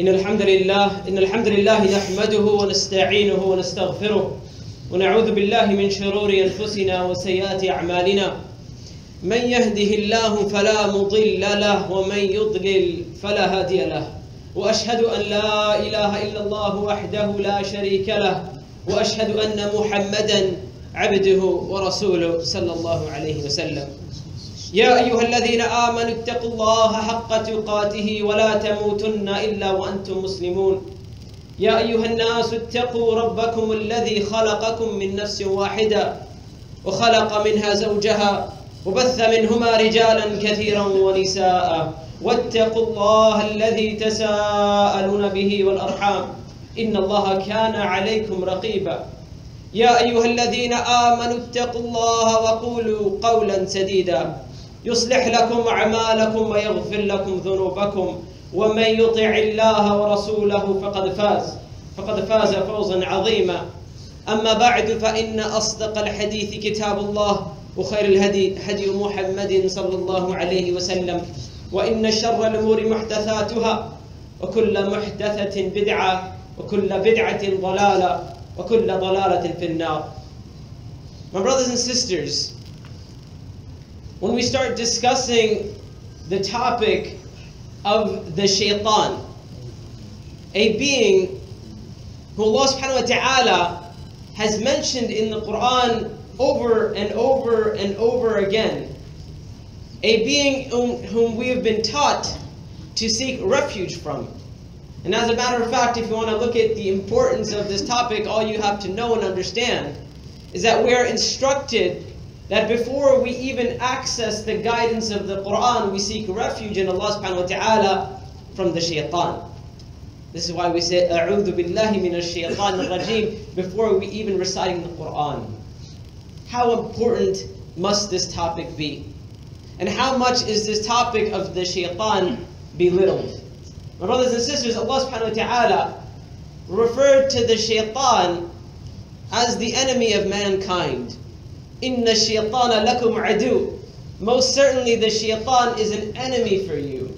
إن الحمد لله نحمده ونستعينه ونستغفره ونعوذ بالله من شرور أنفسنا وسيئات أعمالنا من يهده الله فلا مضل له ومن يضلل فلا هادي له وأشهد أن لا إله إلا الله وحده لا شريك له وأشهد أن محمدا عبده ورسوله صلى الله عليه وسلم يا أيها الذين آمنوا اتقوا الله حق تقاته ولا تموتن إلا وأنتم مسلمون يا أيها الناس اتقوا ربكم الذي خلقكم من نفس واحدة وخلق منها زوجها وبث منهما رجالا كثيرا ونساء واتقوا الله الذي تساءلون به والأرحام إن الله كان عليكم رقيبا يا أيها الذين آمنوا اتقوا الله وقولوا قولا سديدا يصلح لكم أعمالكم ويغفر لكم ذنوبكم ومن يطع الله ورسوله فقد فاز فوزا عظيما أما بعد فإن أصدق الحديث كتاب الله وخير الهدي هدي محمد صلى الله عليه وسلم وإن شر الأمور محدثاتها وكل محدثة بدعة وكل بدعة ضلالة وكل ضلالة في النار. My brothers and sisters, when we start discussing the topic of the shaitan, a being who Allah subhanahu wa ta'ala has mentioned in the Quran over and over and over again, a being whom we have been taught to seek refuge from. And as a matter of fact, if you want to look at the importance of this topic, all you have to know and understand is that we are instructed that before we even access the guidance of the Quran, we seek refuge in Allah subhanahu wa ta'ala from the shaitan. This is why we say, أعوذ بالله من الشيطان الرجيم, before we even reciting the Quran. How important must this topic be? And how much is this topic of the shaitan belittled? My brothers and sisters, Allah subhanahu wa ta'ala referred to the shaitan as the enemy of mankind. Inna shaytana lakum adu. Most certainly the shaitan is an enemy for you.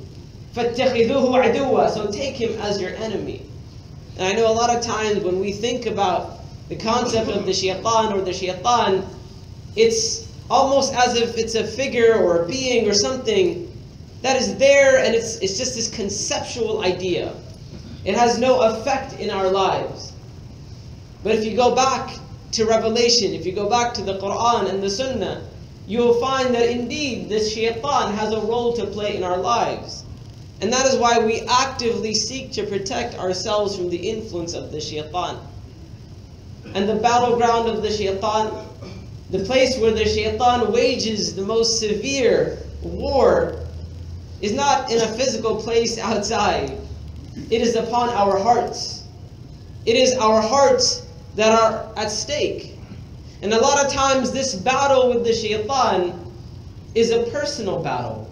Fattakhidhuhu aduwa. So take him as your enemy. And I know a lot of times when we think about the concept of the shaitan or the shaitan, it's almost as if it's a figure or a being or something that is there, and it's just this conceptual idea. It has no effect in our lives. But if you go back to Revelation, if you go back to the Quran and the Sunnah, you will find that indeed this shaitan has a role to play in our lives. And that is why we actively seek to protect ourselves from the influence of the shaitan. And the battleground of the shaitan, the place where the shaitan wages the most severe war, is not in a physical place outside. It is upon our hearts. It is our hearts that are at stake. And a lot of times this battle with the shaitan is a personal battle.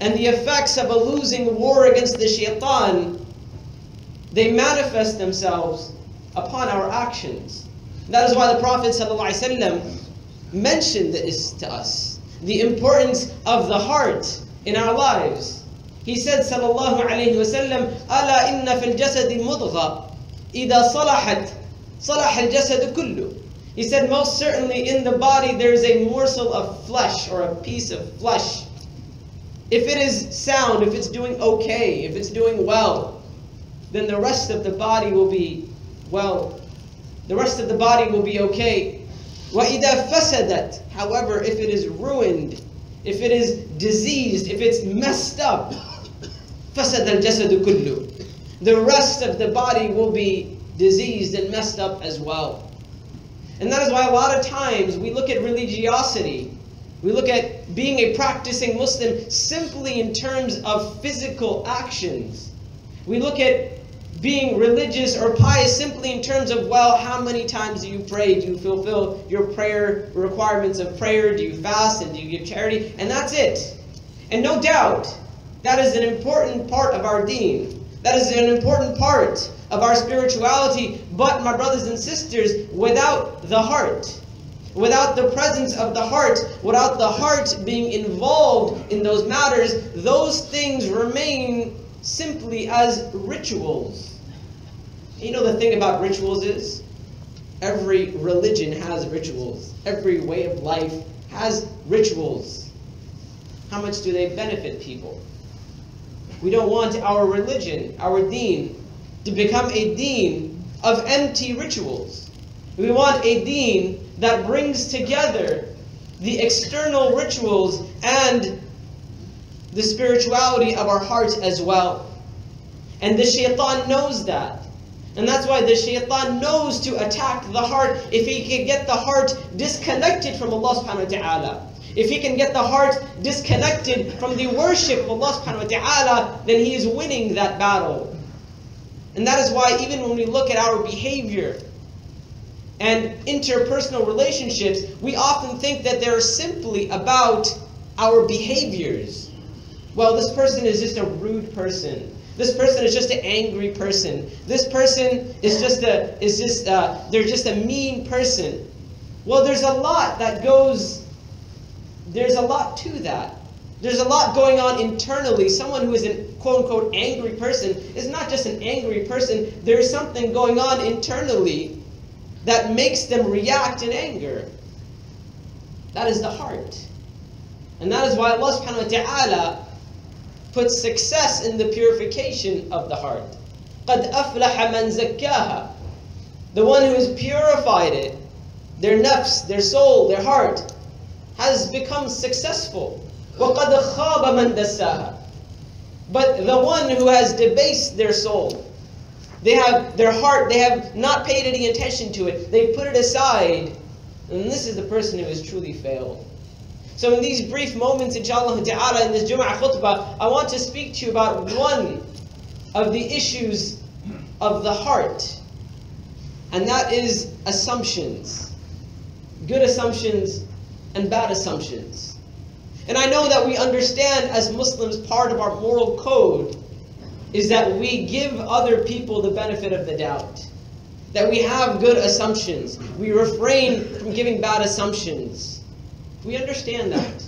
And the effects of a losing war against the shaitan, they manifest themselves upon our actions. That is why the Prophet ﷺ mentioned this to us, the importance of the heart in our lives. He said sallallahu alayhi wa sallam, ala inna fil jasadi mudgha idha salahat صَلَحَ الْجَسَدُ كُلُّ. He said, most certainly in the body there is a morsel of flesh or a piece of flesh. If it is sound, if it's doing okay, if it's doing well, then the rest of the body will be well. The rest of the body will be okay. وَإِذَا فَسَدَتْ. However, if it is ruined, if it is diseased, if it's messed up, فَسَدَ الْجَسَدُ كُلُّ. The rest of the body will be diseased and messed up as well. And that is why a lot of times we look at religiosity, we look at being a practicing Muslim simply in terms of physical actions. We look at being religious or pious simply in terms of, well, how many times do you pray? Do you fulfill your prayer requirements of prayer? Do you fast and do you give charity? And that's it. And no doubt, that is an important part of our deen. That is an important part of our spirituality, but my brothers and sisters, without the heart, without the presence of the heart, without the heart being involved in those matters, those things remain simply as rituals. You know the thing about rituals is, every religion has rituals. Every way of life has rituals. How much do they benefit people? We don't want our religion, our deen, to become a deen of empty rituals. We want a deen that brings together the external rituals and the spirituality of our hearts as well. And the shaitan knows that. And that's why the shaitan knows to attack the heart if he can get the heart disconnected from Allah subhanahu wa ta'ala. If he can get the heart disconnected from the worship of Allah subhanahu wa ta'ala, then he is winning that battle. And that is why even when we look at our behavior and interpersonal relationships, we often think that they're simply about our behaviors. Well, this person is just a rude person. This person is just an angry person. This person is they're just a mean person. Well, there's a lot to that. There's a lot going on internally. Someone who is a quote-unquote angry person is not just an angry person. There's something going on internally that makes them react in anger. That is the heart. And that is why Allah subhanahu wa ta'ala put success in the purification of the heart. قَدْ أَفْلَحَ مَنْ زَكَّاهَا. The one who has purified it, their nafs, their soul, their heart, has become successful. وَقَدْ خَابَ مَنْ دَسَّاهَا. But the one who has debased their soul, they have their heart, they have not paid any attention to it, they put it aside, and this is the person who has truly failed. So in these brief moments, inshallah ta'ala, in this Jum'ah khutbah, I want to speak to you about one of the issues of the heart, and that is assumptions. Good assumptions and bad assumptions. And I know that we understand as Muslims, part of our moral code is that we give other people the benefit of the doubt, that we have good assumptions, we refrain from giving bad assumptions. We understand that.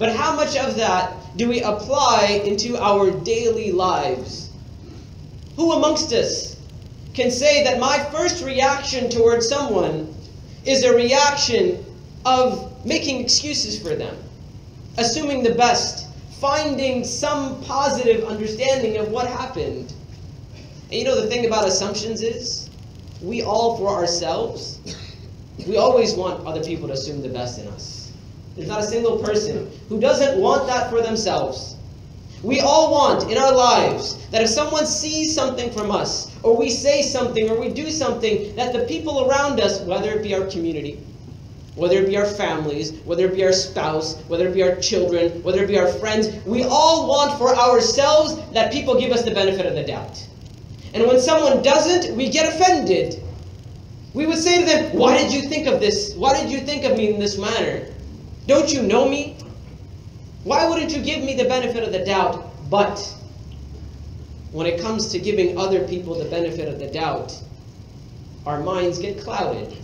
But how much of that do we apply into our daily lives? Who amongst us can say that my first reaction towards someone is a reaction of making excuses for them, assuming the best, finding some positive understanding of what happened? And you know the thing about assumptions is, we all for ourselves, we always want other people to assume the best in us. There's not a single person who doesn't want that for themselves. We all want in our lives that if someone sees something from us, or we say something, or we do something, that the people around us, whether it be our community, whether it be our families, whether it be our spouse, whether it be our children, whether it be our friends, we all want for ourselves that people give us the benefit of the doubt. And when someone doesn't, we get offended. We would say to them, why did you think of this? Why did you think of me in this manner? Don't you know me? Why wouldn't you give me the benefit of the doubt? But when it comes to giving other people the benefit of the doubt, our minds get clouded.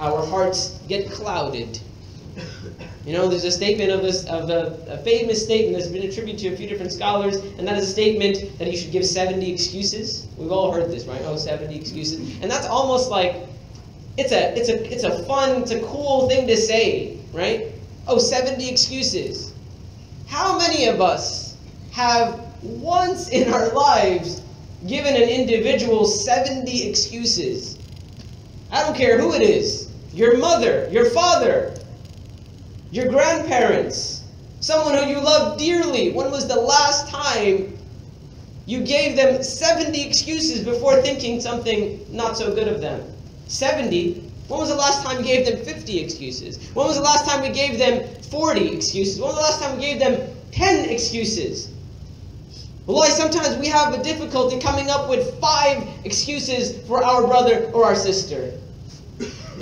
Our hearts get clouded. You know, there's a statement of a famous statement that's been attributed to a few different scholars, and that is a statement that you should give 70 excuses. We've all heard this, right? Oh, 70 excuses. And that's almost like, it's a fun, it's a cool thing to say, right? Oh, 70 excuses. How many of us have once in our lives given an individual 70 excuses? I don't care who it is. Your mother, your father, your grandparents, someone who you love dearly. When was the last time you gave them 70 excuses before thinking something not so good of them? 70. When was the last time we gave them 50 excuses? When was the last time we gave them 40 excuses? When was the last time we gave them 10 excuses? Wallahi, sometimes we have a difficulty coming up with 5 excuses for our brother or our sister.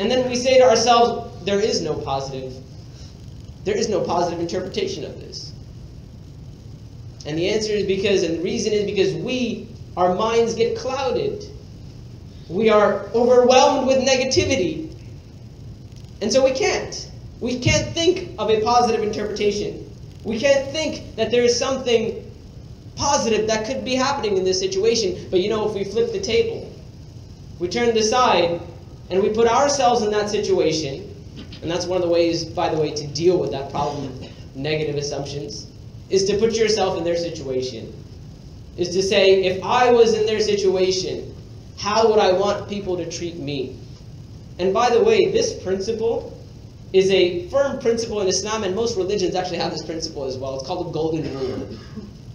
And then we say to ourselves, there is no positive interpretation of this. And the answer is because, and the reason is because our minds get clouded. We are overwhelmed with negativity. And so we can't. We can't think of a positive interpretation. We can't think that there is something positive that could be happening in this situation. But you know, if we flip the table, we turn the side, and we put ourselves in that situation, and that's one of the ways, by the way, to deal with that problem of negative assumptions, is to put yourself in their situation. Is to say, if I was in their situation, how would I want people to treat me? And by the way, this principle is a firm principle in Islam, and most religions actually have this principle as well. It's called the golden rule.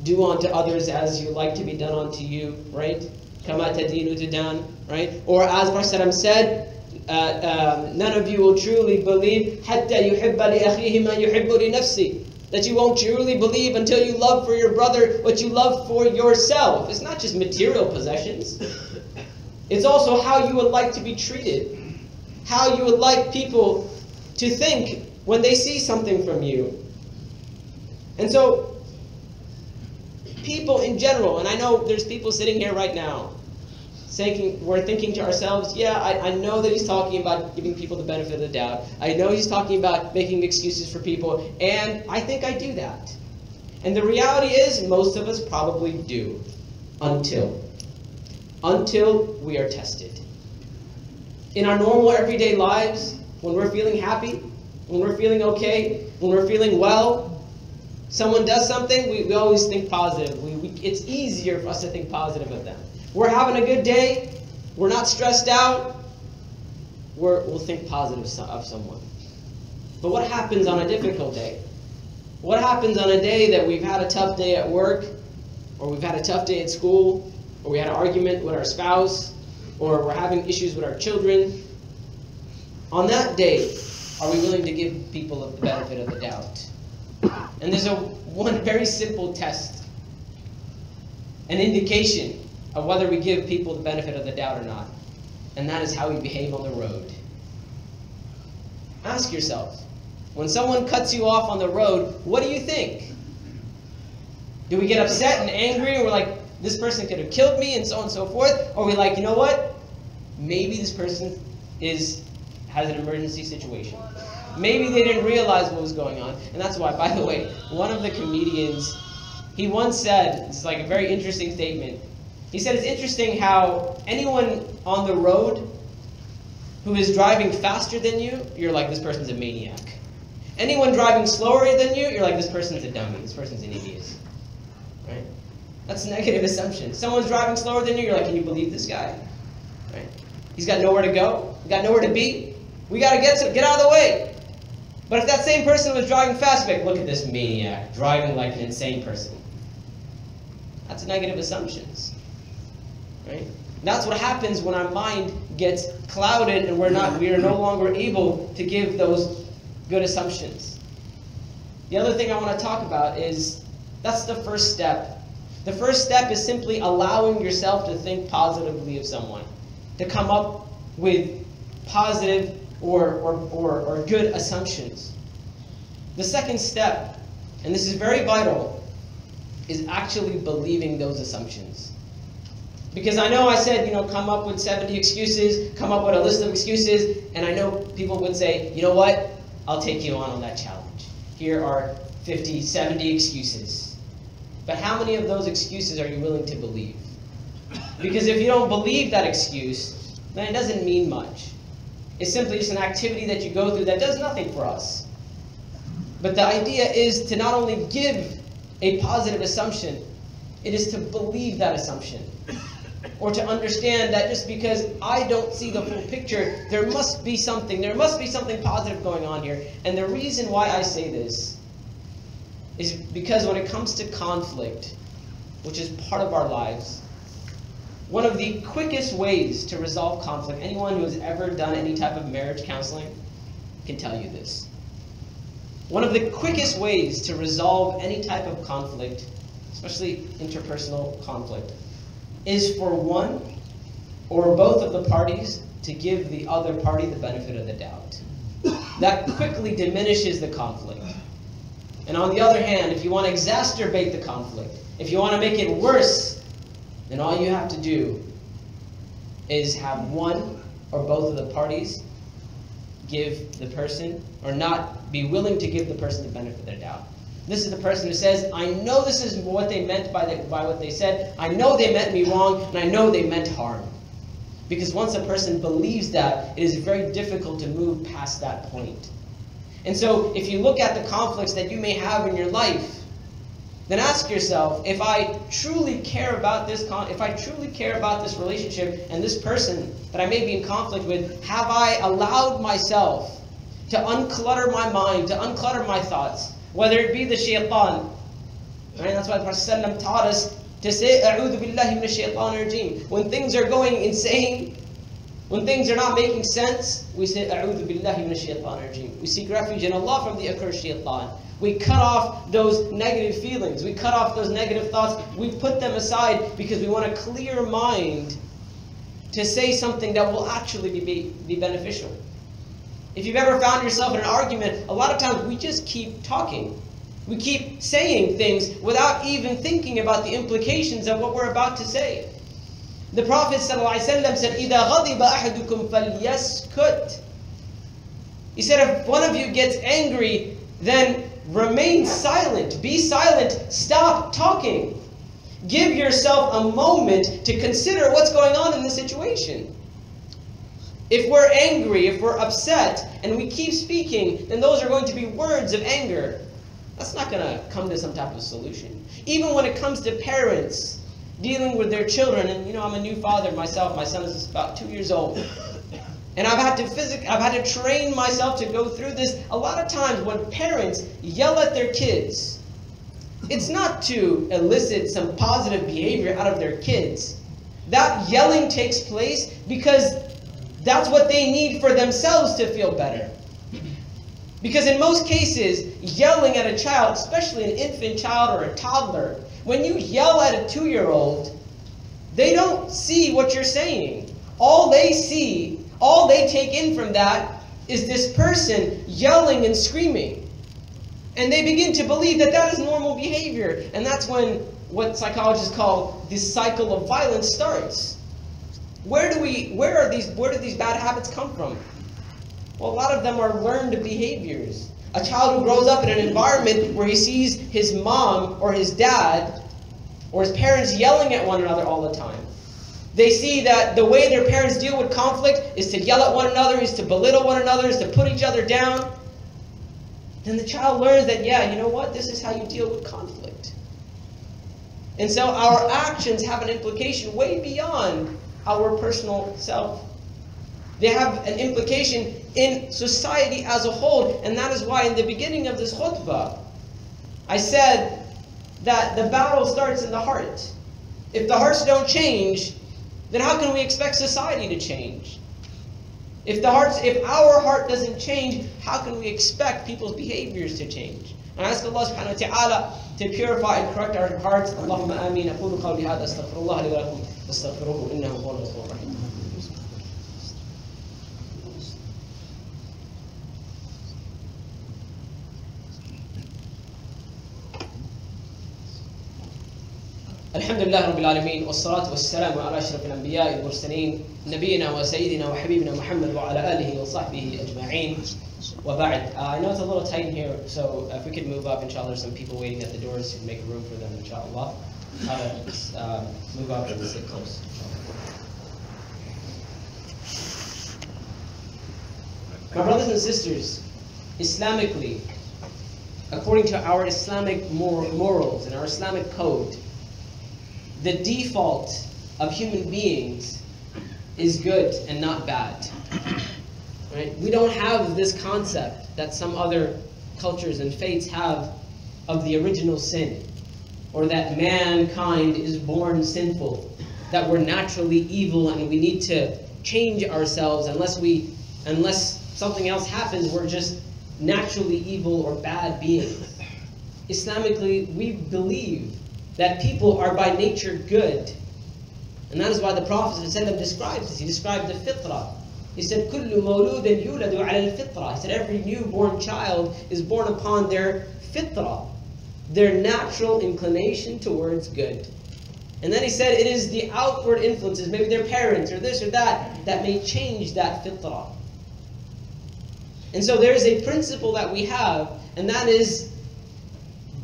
Do unto others as you like to be done unto you, right? Kama tadinu tudan, right? Or as Prophet said, none of you will truly believe hatta yuhibba li akhihi ma yuhibbu li nafsi. That you won't truly believe until you love for your brother what you love for yourself. It's not just material possessions. It's also how you would like to be treated. How you would like people to think when they see something from you. And so, people in general, and I know there's people sitting here right now, saying, we're thinking to ourselves, yeah, I know that he's talking about giving people the benefit of the doubt. I know he's talking about making excuses for people, and I think I do that. And the reality is, most of us probably do, until we are tested. In our normal everyday lives, when we're feeling happy, when we're feeling okay, when we're feeling well, someone does something, we always think positive. It's easier for us to think positive of them. We're having a good day. We're not stressed out. We'll think positive of someone. But what happens on a difficult day? What happens on a day that we've had a tough day at work, or we've had a tough day at school, or we had an argument with our spouse, or we're having issues with our children? On that day, are we willing to give people the benefit of the doubt? And there's one very simple test, an indication of whether we give people the benefit of the doubt or not. And that is how we behave on the road. Ask yourself, when someone cuts you off on the road, what do you think? Do we get upset and angry, or we're like, this person could have killed me, and so on and so forth? Or are we like, you know what? Maybe this person has an emergency situation. Maybe they didn't realize what was going on. And that's why, by the way, one of the comedians, he once said, it's like a very interesting statement. He said, it's interesting how anyone on the road who is driving faster than you, you're like, this person's a maniac. Anyone driving slower than you, you're like, this person's a dummy, this person's an idiot. Right? That's a negative assumption. Someone's driving slower than you, you're like, can you believe this guy? Right? He's got nowhere to go, he's got nowhere to be. We gotta get out of the way. But if that same person was driving fast, like, look at this maniac, driving like an insane person. That's negative assumptions, right? And that's what happens when our mind gets clouded and we are no longer able to give those good assumptions. The other thing I want to talk about is, that's the first step. The first step is simply allowing yourself to think positively of someone, to come up with positive or good assumptions. The second step, and this is very vital, is actually believing those assumptions. Because I know I said, you know, come up with 70 excuses, come up with a list of excuses, and I know people would say, you know what, I'll take you on that challenge. Here are 50, 70 excuses. But how many of those excuses are you willing to believe? Because if you don't believe that excuse, then it doesn't mean much. It's simply just an activity that you go through that does nothing for us. But the idea is to not only give a positive assumption, it is to believe that assumption. Or to understand that just because I don't see the full picture, there must be something positive going on here. And the reason why I say this is because when it comes to conflict, which is part of our lives, one of the quickest ways to resolve conflict, anyone who has ever done any type of marriage counseling can tell you this. One of the quickest ways to resolve any type of conflict, especially interpersonal conflict, is for one or both of the parties to give the other party the benefit of the doubt. That quickly diminishes the conflict. And on the other hand, if you want to exacerbate the conflict, if you want to make it worse, then all you have to do is have one or both of the parties give the person, or not be willing to give the person the benefit of their doubt. This is the person who says, I know this is what they meant by what they said. I know they meant me wrong, and I know they meant harm. Because once a person believes that, it is very difficult to move past that point. And so, if you look at the conflicts that you may have in your life, then ask yourself, if I truly care about this, if I truly care about this relationship and this person that I may be in conflict with, have I allowed myself to unclutter my mind, to unclutter my thoughts, whether it be the shaitan? Right? That's why the Prophet ﷺ taught us to say, "A'udhu billahi minash shaitanir rajeem." When things are going insane, when things are not making sense, we say, "A'udhu billahi minash shaitanir rajeem." We seek refuge in Allah from the accursed shaitan. We cut off those negative feelings. We cut off those negative thoughts. We put them aside because we want a clear mind to say something that will actually be beneficial. If you've ever found yourself in an argument, a lot of times we just keep talking. We keep saying things without even thinking about the implications of what we're about to say. The Prophet ﷺ said, إِذَا غَضِبَ أَحَدُكُمْ فَلْيَسْكُتْ. He said, if one of you gets angry, then remain silent. Be silent. Stop talking. Give yourself a moment to consider what's going on in the situation. If we're angry, if we're upset, and we keep speaking, then those are going to be words of anger. That's not going to come to some type of solution. Even when it comes to parents dealing with their children, and you know, I'm a new father myself. My son is about 2 years old. And I've had to train myself to go through this. A lot of times when parents yell at their kids, it's not to elicit some positive behavior out of their kids. That yelling takes place because that's what they need for themselves to feel better. Because in most cases, yelling at a child, especially an infant child or a toddler, when you yell at a 2-year-old, they don't see what you're saying. All they see, all they take in from that is this person yelling and screaming. And they begin to believe that that is normal behavior. And that's when what psychologists call this cycle of violence starts. Where do these bad habits come from? Well, a lot of them are learned behaviors. A child who grows up in an environment where he sees his mom or his dad or his parents yelling at one another all the time. They see that the way their parents deal with conflict is to yell at one another, is to belittle one another, is to put each other down. Then the child learns that, yeah, you know what? This is how you deal with conflict. And so our actions have an implication way beyond our personal self. They have an implication in society as a whole, and that is why in the beginning of this khutbah, I said that the battle starts in the heart. If the hearts don't change, then how can we expect society to change? If our heart doesn't change, how can we expect people's behaviors to change? And I ask Allah subhanahu wa ta'ala to purify and correct our hearts. Allahumma ameen. Aqulu qawli hadha astaghfirullah li wa lakum fastaghfiruhu innahu huwal ghafurur rahim. Alhamdulillah rabbil alameen, wassalatu wassalamu ala ashrafil anbiya'i wal mursalin, nabiyina wa sayyidina wa habibina Muhammad wa ala alihi wa sahbihi ajma'in. I know it's a little tight in here, so if we could move up, inshallah, there's some people waiting at the doors to make room for them, inshallah. Let's move up and sit close, inshallah. My brothers and sisters, Islamically, according to our Islamic morals and our Islamic code, the default of human beings is good and not bad. Right? We don't have this concept that some other cultures and faiths have of the original sin, or that mankind is born sinful, that we're naturally evil and we need to change ourselves unless something else happens, we're just naturally evil or bad beings. Islamically, we believe that people are by nature good. And that is why the Prophet ﷺ describes this. He described the fitrah. He said, "Kullu mawludin yuladu ala al-fitrah." He said, every newborn child is born upon their fitrah, their natural inclination towards good. And then he said, it is the outward influences, maybe their parents or this or that, that may change that fitrah. And so there is a principle that we have, and that is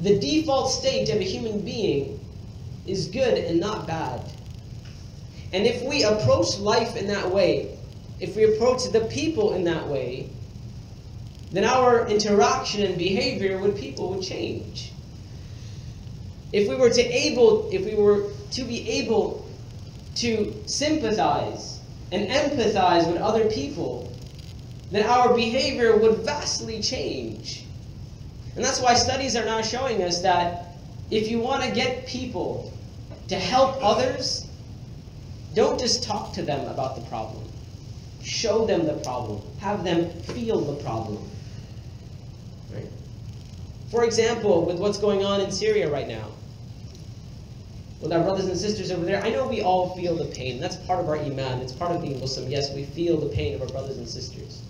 The default state of a human being is good and not bad. And if we approach life in that way, if we approach the people in that way, then our interaction and behavior with people would change. If we were to be able to sympathize and empathize with other people, then our behavior would vastly change. And that's why studies are now showing us that if you want to get people to help others, don't just talk to them about the problem. Show them the problem. Have them feel the problem. Right? For example, with what's going on in Syria right now, with our brothers and sisters over there, I know we all feel the pain. That's part of our iman. It's part of being Muslim. Yes, we feel the pain of our brothers and sisters.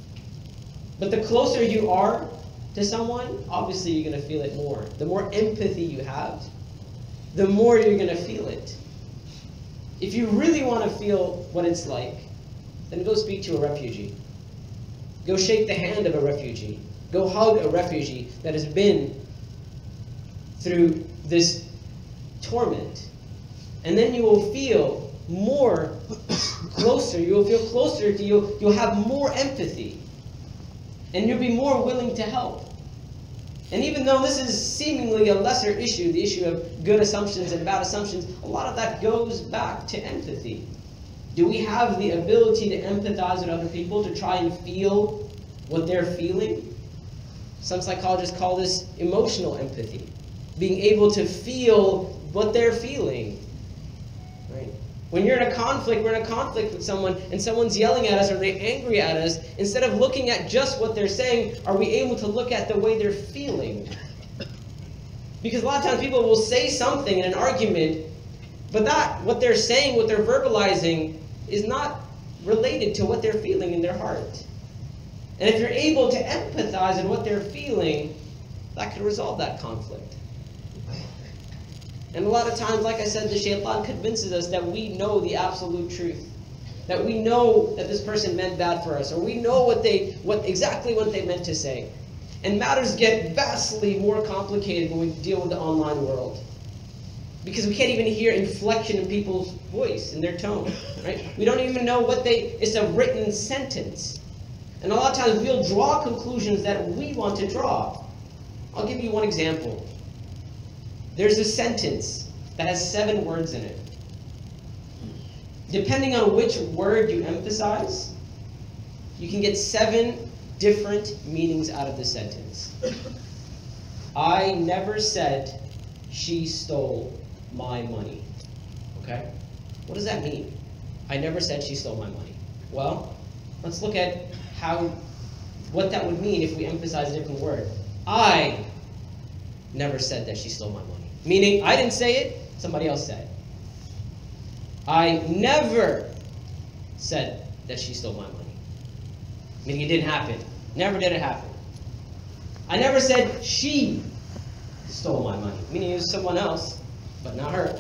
But the closer you are to someone, obviously you're going to feel it more. The more empathy you have, the more you're going to feel it. If you really want to feel what it's like, then go speak to a refugee. Go shake the hand of a refugee. Go hug a refugee that has been through this torment. And then you will feel more closer. You will feel closer to you. You'll have more empathy. And you'll be more willing to help. And even though this is seemingly a lesser issue, the issue of good assumptions and bad assumptions, a lot of that goes back to empathy. Do we have the ability to empathize with other people, to try and feel what they're feeling? Some psychologists call this emotional empathy, being able to feel what they're feeling. Right? When you're in a conflict, we're in a conflict with someone, and someone's yelling at us or they're angry at us, instead of looking at just what they're saying, are we able to look at the way they're feeling? Because a lot of times people will say something in an argument, but that, what they're saying, what they're verbalizing, is not related to what they're feeling in their heart. And if you're able to empathize in what they're feeling, that could resolve that conflict. And a lot of times, like I said, the shaitan convinces us that we know the absolute truth. That we know that this person meant bad for us, or we know exactly what they meant to say. And matters get vastly more complicated when we deal with the online world. Because we can't even hear inflection in people's voice, in their tone, right? We don't even know it's a written sentence. And a lot of times we'll draw conclusions that we want to draw. I'll give you one example. There's a sentence that has 7 words in it. Depending on which word you emphasize, you can get 7 different meanings out of the sentence. I never said she stole my money. Okay? What does that mean? I never said she stole my money. Well, let's look at what that would mean if we emphasize a different word. I never said that she stole my money. Meaning, I didn't say it, somebody else said. I never said that she stole my money. Meaning it didn't happen. Never did it happen. I never said she stole my money. Meaning it was someone else, but not her.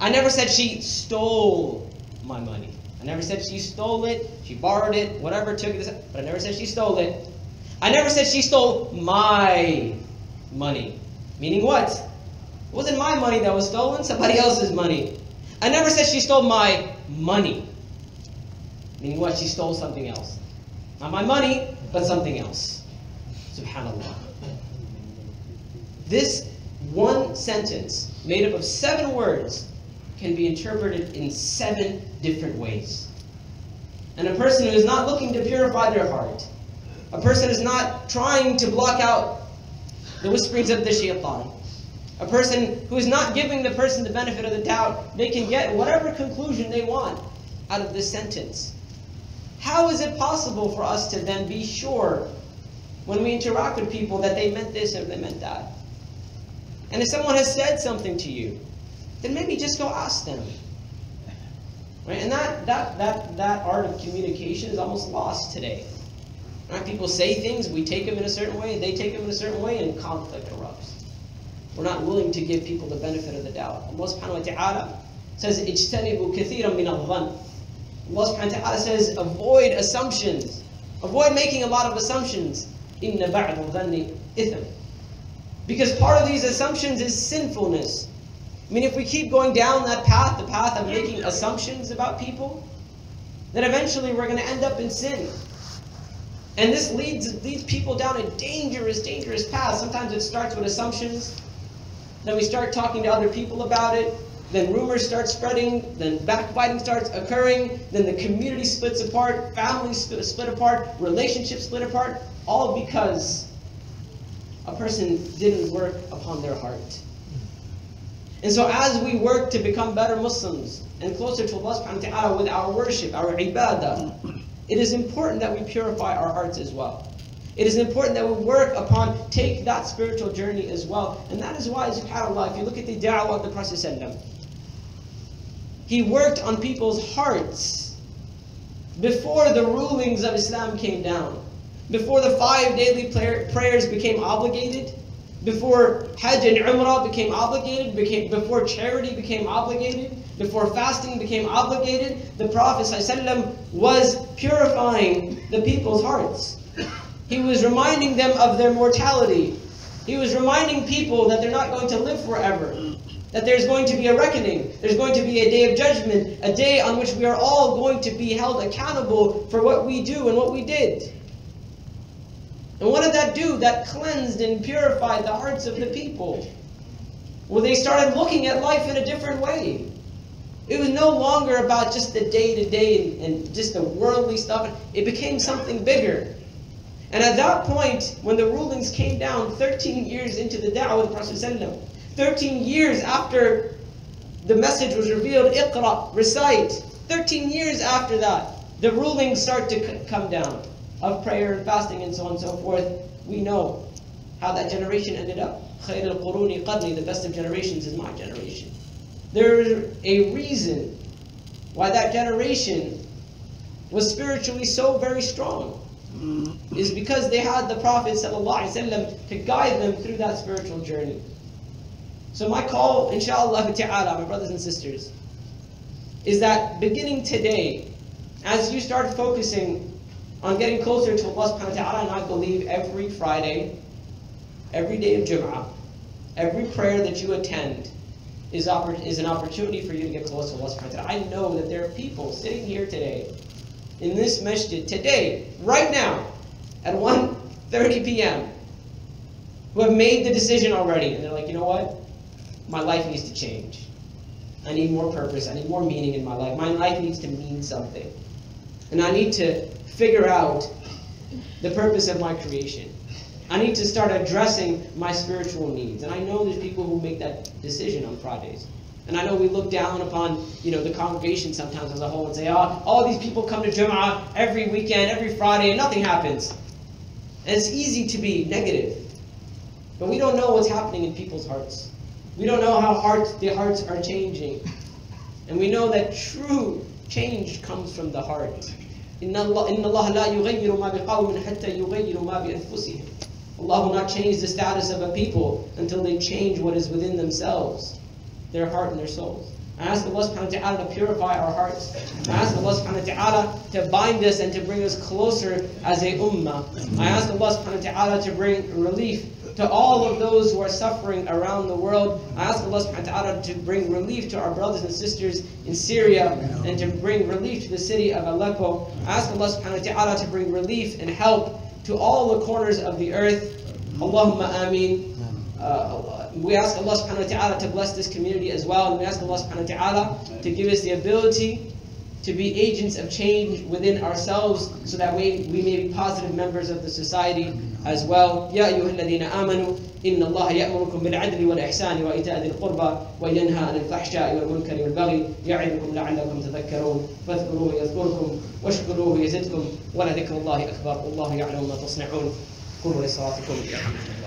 I never said she stole my money. I never said she stole it, she borrowed it, whatever, took it, but I never said she stole it. I never said she stole my money. Meaning what? It wasn't my money that was stolen, somebody else's money. I never said she stole my money. Meaning what? She stole something else. Not my money, but something else. Subhanallah. This one sentence, made up of 7 words, can be interpreted in 7 different ways. And a person who is not looking to purify their heart, a person who is not trying to block out the whisperings of the shaitan, a person who is not giving the person the benefit of the doubt, they can get whatever conclusion they want out of this sentence. How is it possible for us to then be sure when we interact with people that they meant this or they meant that? And if someone has said something to you, then maybe just go ask them. Right? And that art of communication is almost lost today. Right? People say things, we take them in a certain way, they take them in a certain way, and conflict erupts. We're not willing to give people the benefit of the doubt. Allah subhanahu wa ta'ala says, اجتنبوا كثيرا من الظن. Allah subhanahu wa ta'ala says, avoid assumptions. Avoid making a lot of assumptions. إِنَّ بَعْضُ الظَّنِّ إِثْمٌ. Because part of these assumptions is sinfulness. I mean, if we keep going down that path, the path of making assumptions about people, then eventually we're going to end up in sin. And this leads people down a dangerous, dangerous path. Sometimes it starts with assumptions. Then we start talking to other people about it. Then rumors start spreading. Then backbiting starts occurring. Then the community splits apart. Families split apart. Relationships split apart. All because a person didn't work upon their heart. And so as we work to become better Muslims and closer to Allah subhanahu wa ta'ala with our worship, our ibadah, it is important that we purify our hearts as well. It is important that we work upon, take that spiritual journey as well. And that is why, subhanAllah, if you look at the da'wah of the Prophet ﷺ, he worked on people's hearts before the rulings of Islam came down, before the 5 daily prayers became obligated, before Hajj and Umrah became obligated, before charity became obligated, before fasting became obligated. The Prophet ﷺ was purifying the people's hearts. He was reminding them of their mortality. He was reminding people that they're not going to live forever, that there's going to be a reckoning, there's going to be a day of judgment, a day on which we are all going to be held accountable for what we do and what we did. And what did that do? That cleansed and purified the hearts of the people. Well, they started looking at life in a different way. It was no longer about just the day-to-day and just the worldly stuff. It became something bigger. And at that point, when the rulings came down 13 years into the da'wah of the Prophet ﷺ, 13 years after the message was revealed, Iqra, recite, 13 years after that, the rulings start to come down of prayer and fasting and so on and so forth. We know how that generation ended up. خَيْرِ الْقُرُونِ قَرْنِي, the best of generations is my generation. There is a reason why that generation was spiritually so very strong. Is because they had the Prophet ﷺ to guide them through that spiritual journey. So my call, inshallah ta'ala, my brothers and sisters, is that beginning today, as you start focusing on getting closer to Allah subhanahu wa ta'ala, and I believe every Friday, every day of Jum'ah, every prayer that you attend is an opportunity for you to get close to Allah subhanahu wa ta'ala. I know that there are people sitting here today, in this masjid today, right now, at 1:30 p.m., who have made the decision already, and they're like, you know what? My life needs to change. I need more purpose, I need more meaning in my life. My life needs to mean something. And I need to figure out the purpose of my creation. I need to start addressing my spiritual needs. And I know there's people who make that decision on Fridays. And I know we look down upon, the congregation sometimes as a whole and say, oh, all these people come to Jum'ah every weekend, every Friday, and nothing happens. And it's easy to be negative. But we don't know what's happening in people's hearts. We don't know how their hearts are changing. And we know that true change comes from the heart. إِنَّ اللَّهَ لَا يُغَيِّرُ مَا بِقَوْمٍ حَتَّى يُغَيِّرُ مَا بِأَنفُسِهِمْ. Allah will not change the status of a people until they change what is within themselves, their heart and their souls. I ask Allah subhanahu wa ta'ala to purify our hearts. I ask Allah subhanahu wa ta'ala to bind us and to bring us closer as a ummah. I ask Allah subhanahu wa ta'ala to bring relief to all of those who are suffering around the world. I ask Allah subhanahu wa ta'ala to bring relief to our brothers and sisters in Syria and to bring relief to the city of Aleppo. I ask Allah subhanahu wa ta'ala to bring relief and help to all the corners of the earth. Allahumma ameen. We ask Allah subhanahu wa ta'ala to bless this community as well, and we ask Allah subhanahu wa ta'ala to give us the ability to be agents of change within ourselves, so that we may be positive members of the society as well. Ya ayyuhal ladhina amanu, inna Allah ya'murukum bil adli wal ihsani wa ita'i dhil qurba wa yanha anil fahsha'i wal munkari wal baghi ya'idukum la'allakum tadhakkarun fadhkuruhu yadhkurkum washkuruhu yazidkum wa la dhikrullahi akbar wallahu ya'lamu ma tasna'un. Qulu li salatikum.